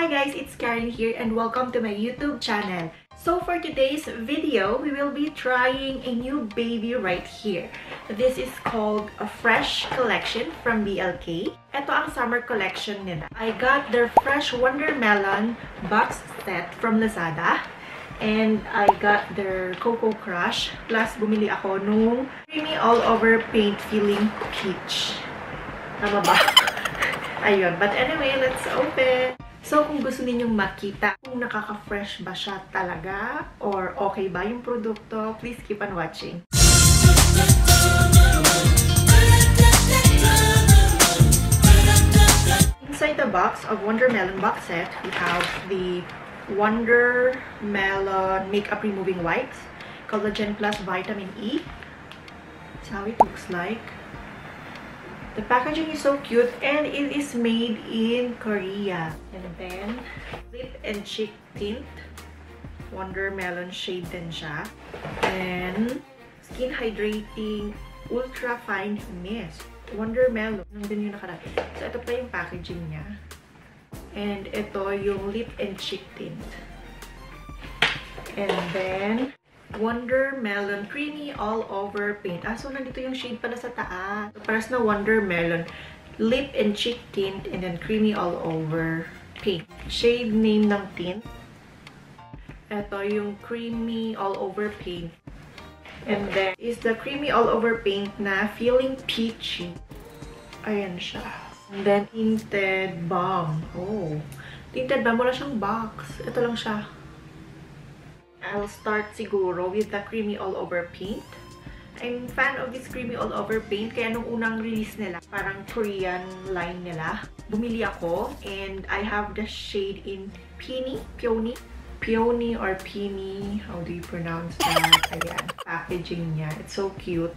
Hi guys, it's Karen here and welcome to my YouTube channel. So for today's video, we will be trying a new baby right here. This is called a Fresh Collection from BLK. Ito ang summer collection nila. I got their Fresh Wondermelon box set from Lazada. And I got their Cocoa Crush. Plus, bumili ako nung Creamy All Over Paint Feeling Peach. Tama ba? Ayun. But anyway, let's open. So, kung gusto ninyong makita kung nakaka-fresh ba siya talaga or okay ba yung produkto, please keep on watching. Inside the box of Wondermelon box set, we have the Wondermelon Makeup Removing Wipes, Collagen Plus Vitamin E. That's how it looks like. The packaging is so cute and it is made in Korea. And then, lip and cheek tint. Wondermelon shade din siya. And skin hydrating ultra fine mist. Wondermelon. Nandun yung nakalagay. So, ito pa yung packaging niya. And ito yung lip and cheek tint. And then, Wondermelon Creamy All Over Paint. Ah, so nandito yung shade pala sa taas. So, paras na Wondermelon Lip and Cheek Tint and then Creamy All Over Paint. Shade name ng tint. Ito yung Creamy All Over Paint. And then is the Creamy All Over Paint na Feeling Peachy. Ayan siya. And then Tinted Balm. Oh. Tinted Balm. Wala siyang box. Ito lang siya. I'll start siguro with the Creamy All Over Paint. I'm fan of this Creamy All Over Paint. Kaya nung unang release nila, parang Korean line nila, bumili ako. And I have the shade in Peony. How do you pronounce that? Ayan. Packaging niya. It's so cute.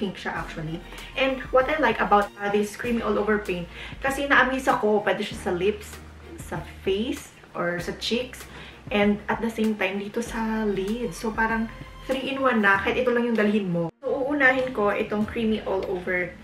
Pink siya actually. And what I like about this Creamy All Over Paint, kasi na-amaze ako. Pwede siya sa lips, sa face, or sa cheeks. And at the same time, dito sa lid. So, parang 3-in-1 na. Kahit ito lang yung dalhin mo. So, uunahin ko itong Creamy All Over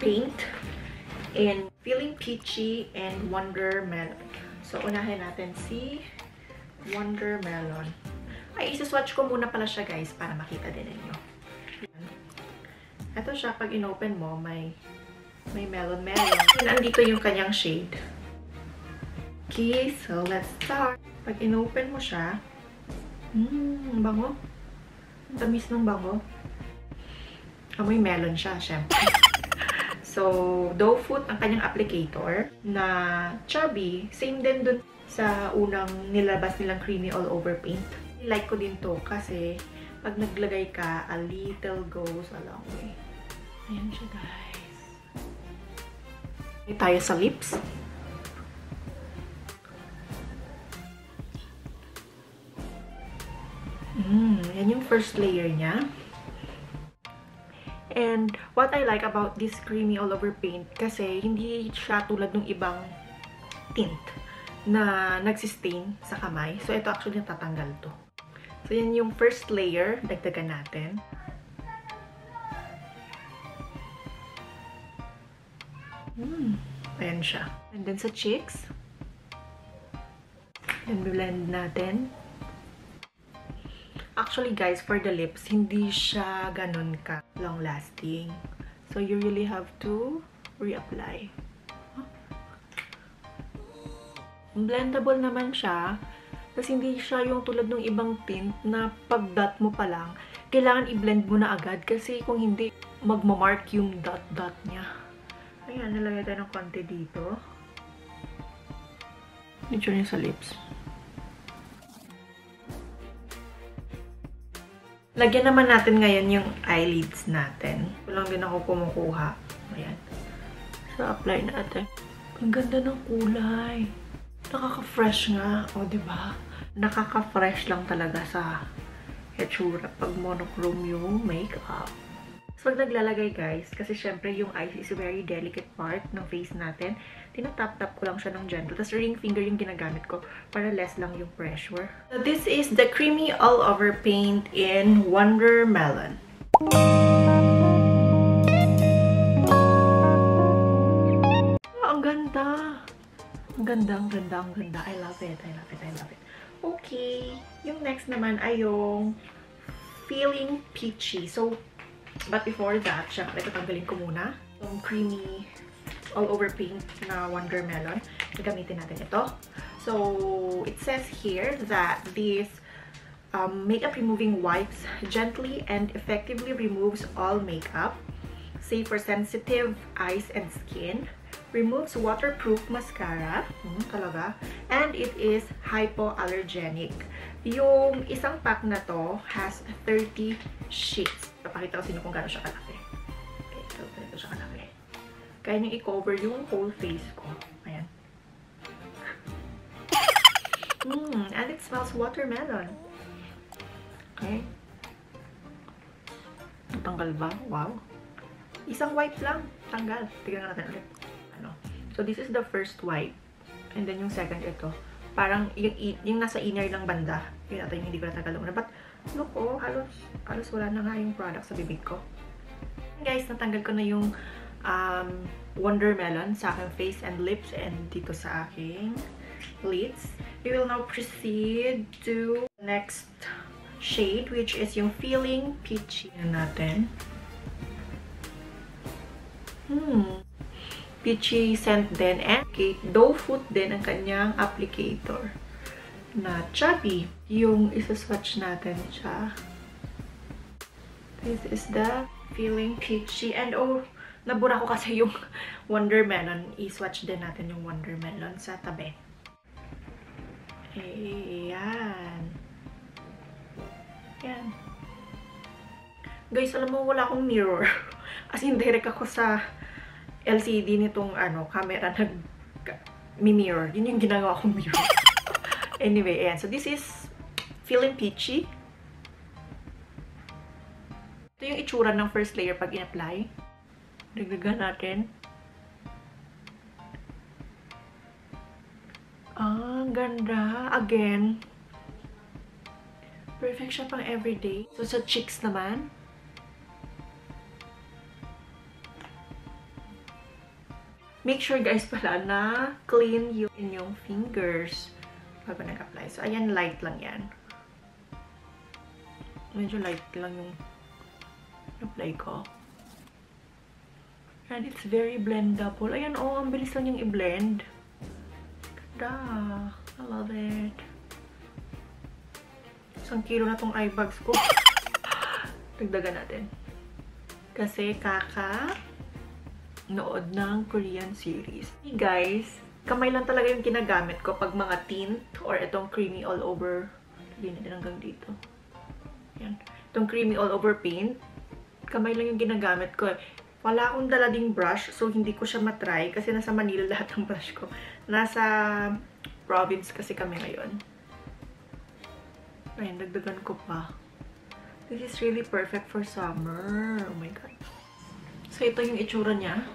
Paint. And Feeling Peachy and Wondermelon. So, unahin natin si Wondermelon. Ay, isa-swatch ko muna pala siya, guys. Para makita din ninyo. Ito siya. Pag inopen mo, may melon-melon. Nandito yung kanyang shade. Okay, so let's start. Pag inopen mo siya, bango. Ang tamis ng bango. Amoy melon siya, syempre. So, doe foot ang kanyang applicator na chubby. Same din dun sa unang nilabas nilang Creamy All Over Paint. Like ko din to kasi pag naglagay ka, a little goes a long way. Ayan siya, guys. May tayo sa lips. Yan yung first layer niya. And what I like about this Creamy All Over Paint kasi hindi siya tulad ng ibang tint na nagsistain sa kamay. So, ito actually natatanggal to. So, yan yung first layer. Dagdagan natin. Ayan siya. And then sa cheeks. And blend natin. Actually guys, for the lips, hindi siya ganun ka long-lasting. So you really have to reapply. Huh? Blendable naman siya. Kasi hindi siya yung tulad ng ibang tint na pag-dot mo pa lang, kailangan i-blend mo na agad kasi kung hindi, magmamark yung dot-dot niya. Ayan, nalagay tayo ng konti dito. Dito rin sa lips. Lagyan naman natin ngayon yung eyelids natin. Kulang din ako kumukuha. Ayan. So, apply natin. Ang ganda ng kulay. Nakaka-fresh nga. O, diba? Nakaka-fresh lang talaga sa hetsura pag monochrome yung makeup. So, pag naglalagay guys, kasi syempre yung eyes is a very delicate part ng face natin, tinatap-tap ko lang siya ng gentle. Tapos ring finger yung ginagamit ko para less lang yung pressure. So, this is the Creamy All Over Paint in Wondermelon. Oh, ang ganda! Ang Ang ganda, ang ganda, ang ganda. I love it, I love it, I love it. Okay, yung next naman ay yung Feeling Peachy. So, but before that, syempre, tatanggalin ko muna. Yung creamy, all over pink na Wondermelon. Gamitin natin ito. So, it says here that this makeup removing wipes gently and effectively removes all makeup. Safe for sensitive eyes and skin. Removes waterproof mascara. Talaga. And it is hypoallergenic. Yung isang pack na to has 30 sheets. Papakita ko sino kung gano'n siya kalaki. Okay, so ganito siya kalaki. Kaya niyong i-cover yung whole face ko. Ayan. And it smells watermelon. Okay. Tanggal ba? Wow. Isang wipe lang. Tanggal. Tignan natin ulit. Ano. So this is the first wipe. And then yung second ito. Parang yung nasa inner ng banda. Yun ata yung hindi ko natagal muna. But look, oh, halos wala na nga yung product sa bibig ko. Guys, natanggal ko na yung Wondermelon sa aking face and lips and dito sa aking lids. We will now proceed to the next shade, which is yung Feeling Peachy na natin. Peachy scent din, and doe foot din ang kanyang applicator na chubby. Yung isa-swatch natin siya. This is the Feeling Peachy. And oh, nabura ko kasi yung Wondermelon. I-swatch din natin yung Wondermelon sa tabi. Ayan. Ayan. Guys, alam mo, wala akong mirror. As in, direct ako sa LCD nitong ano, camera nag-mirror. Yun yung ginagawa kong mirror. Anyway, ayan. So, this is Feeling Peachy. Ito yung itsura ng first layer pag in-apply. Dagdagan natin. Ah, ganda. Again. Perfect siya pang everyday. So, sa cheeks naman. Make sure guys pala na clean yung inyong fingers bago nag-apply. So, ayan, light lang yan. Medyo light lang yung apply ko. And it's very blendable. Ayan, oh, ang bilis lang yung i-blend. Ganda. I love it. Isang kilo na tong eye bags ko. Dagdagan natin. Kasi nood ng Korean series. Hey guys, kamay lang talaga yung ginagamit ko pag mga tint or itong creamy all over. Lagyan natin hanggang dito. Ayan. Itong creamy all over paint, kamay lang yung ginagamit ko. Wala akong dalading brush, so hindi ko siya matry kasi nasa Manila lahat ng brush ko. Nasa province kasi kami ngayon. Ayan, dagdagan ko pa. This is really perfect for summer. Oh my god. So, ito yung itsura niya.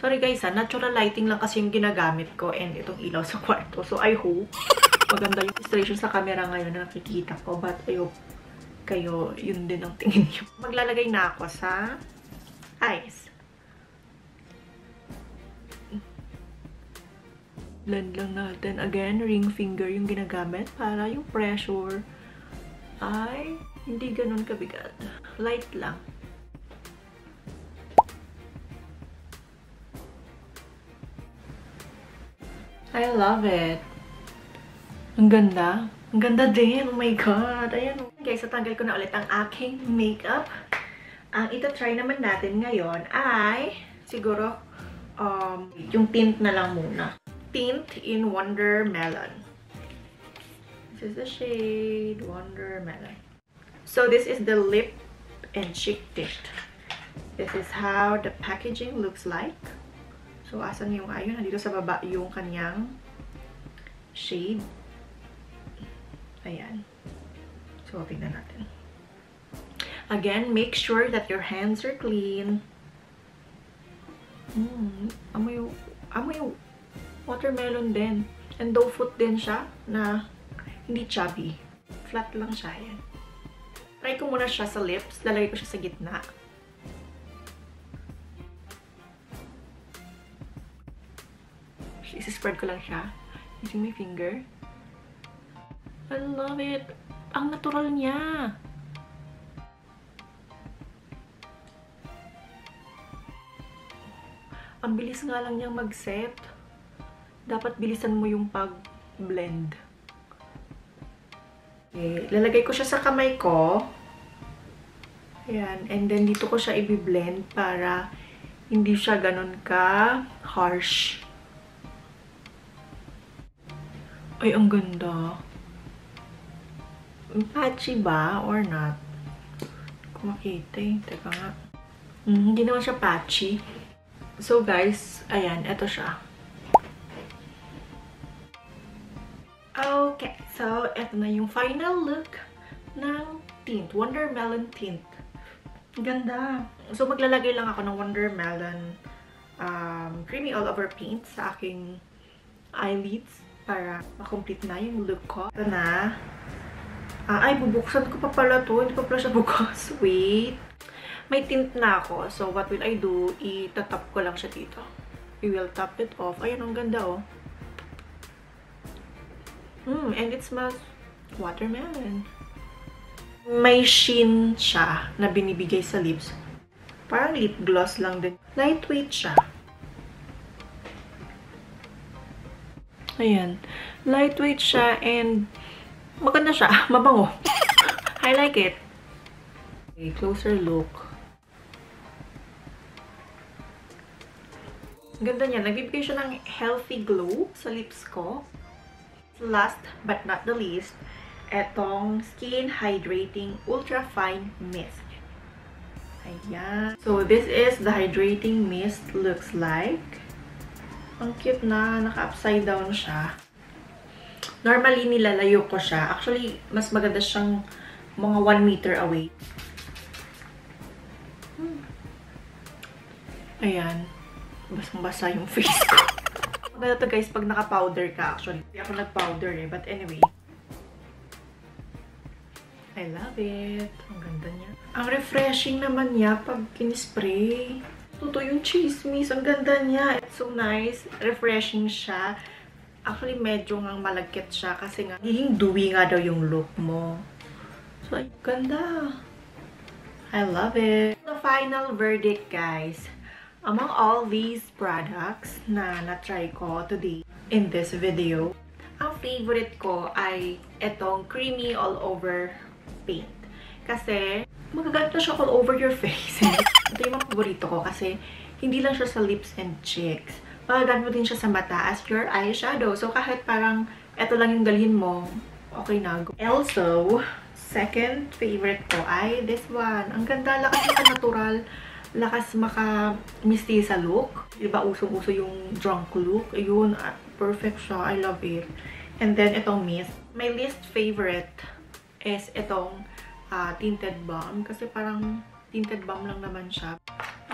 Sorry guys ha, natural lighting lang kasi yung ginagamit ko and itong ilaw sa kwarto. So, I hope maganda yung illustration sa camera ngayon na nakikita ko. But, I hope kayo yun din ang tingin niyo. Maglalagay na ako sa eyes. Blend lang natin. Again, ring finger yung ginagamit para yung pressure ay hindi ganun kabigat. Light lang. I love it. Ang ganda. Ang ganda din. Oh my god. Ayan. Guys, natanggal ko na ulit ang aking makeup. Ang ito-try naman natin ngayon ay siguro yung tint na lang muna. Tint in Wondermelon. This is the shade Wondermelon. So this is the lip and cheek tint. This is how the packaging looks like. So asan yung ayun? Nandito sa baba yung kanyang shade. Ayan. So, tignan natin. Again, make sure that your hands are clean. Amoy watermelon din. And doe foot din siya na hindi chubby. Flat lang siya. Ayan. Try ko muna siya sa lips. Lalagay ko siya sa gitna. Isi-spread ko lang siya using my finger. I love it! Ang natural niya! Ang bilis nga lang niyang mag-set. Dapat bilisan mo yung pag-blend. Okay, lalagay ko siya sa kamay ko. Ayan. And then dito ko siya i-blend para hindi siya ganun ka harsh. Ay, ang ganda. Patchy ba or not? Kung makita eh. Teka nga. Hindi naman siya patchy. So guys, ayan. Eto siya. Okay. So, eto na yung final look ng tint. Wondermelon tint. Ganda. So, maglalagay lang ako ng Wondermelon creamy all over paint sa aking eyelids para makomplete na yung look ko. Ito na. Ay, bubuksan ko pa pala to. Hindi ko pala siya bukas. Wait. May tint na ako. So, what will I do? Itatap ko lang siya dito. I will tap it off. Ayan, ang ganda, oh. And it smells watermelon. May sheen siya na binibigay sa lips. Parang lip gloss lang din. Lightweight siya. Ayan. Lightweight siya and maganda siya. Mabango. I like it. Okay, closer look. Ganda niya. Nagbibigay siya ng healthy glow sa lips ko. Last but not the least, etong Skin Hydrating Ultra Fine Mist. Ayan. So, this is the hydrating mist looks like. Ang cute na. Naka-upside down siya. Normally, nilalayo ko siya. Actually, mas maganda siyang mga 1 meter away. Ayan. Basang-basa yung face ko. Maganda to guys pag naka-powder ka. Actually, hindi ako nag-powder eh. But anyway. I love it. Ang ganda niya. Ang refreshing naman niya pag kinispray. Totoo yung chismis. Ang ganda niya. It's so nice. Refreshing siya. Actually, medyo nga malagkit siya kasi nga higing dewy nga daw yung look mo. So, ay, ganda. I love it. The final verdict, guys. Among all these products na na-try ko today in this video, ang favorite ko ay itong creamy all over paint. Kasi, magagamit na siya all over your face. Ito yung mga favorito ko kasi hindi lang siya sa lips and cheeks. Magagamit mo din siya sa mata as your eyeshadow. So, kahit parang eto lang yung dalhin mo, okay na. Also, second favorite ko ay this one. Ang ganda. Lakas maka-natural. Lakas maka-misty sa look. Diba, usong-uso yung drunk look. Ayun, perfect siya. I love it. And then, itong mist. My least favorite is itong tinted balm. Kasi parang tinted balm lang naman siya.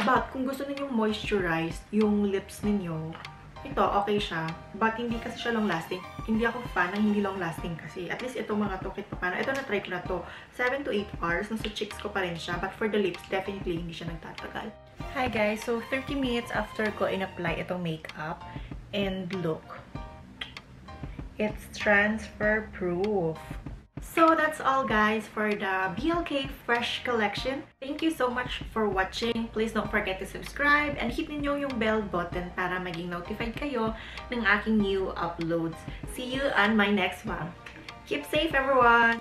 But, kung gusto ninyong moisturized yung lips ninyo, ito, okay siya. But, hindi kasi siya long-lasting. Hindi ako fan ng hindi long-lasting kasi. At least, ito mga to, kahit paano. Ito, na-try ko na to. 7 to 8 hours. Nasa cheeks ko pa rin siya. But for the lips, definitely, hindi siya nagtatagal. Hi, guys. So, 30 minutes after ko in-apply itong makeup. And look. It's transfer-proof. So that's all guys for the BLK Fresh collection. Thank you so much for watching. Please don't forget to subscribe and hit ninyo yung bell button para maging notified kayo ng aking new uploads. See you on my next one. Keep safe everyone!